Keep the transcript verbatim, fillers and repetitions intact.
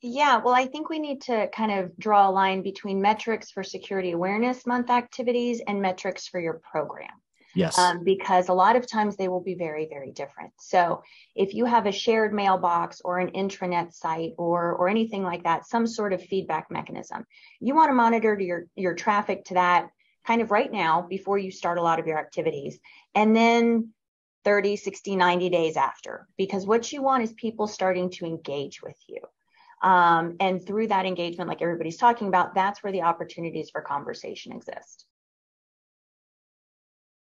Yeah, well, I think we need to kind of draw a line between metrics for Security Awareness Month activities and metrics for your program. Yes. Um, because a lot of times they will be very, very different. So if you have a shared mailbox or an intranet site or or anything like that, some sort of feedback mechanism, you want to monitor your, your traffic to that kind of right now before you start a lot of your activities. And then thirty, sixty, ninety days after, because what you want is people starting to engage with you. Um, and through that engagement, like everybody's talking about, that's where the opportunities for conversation exist.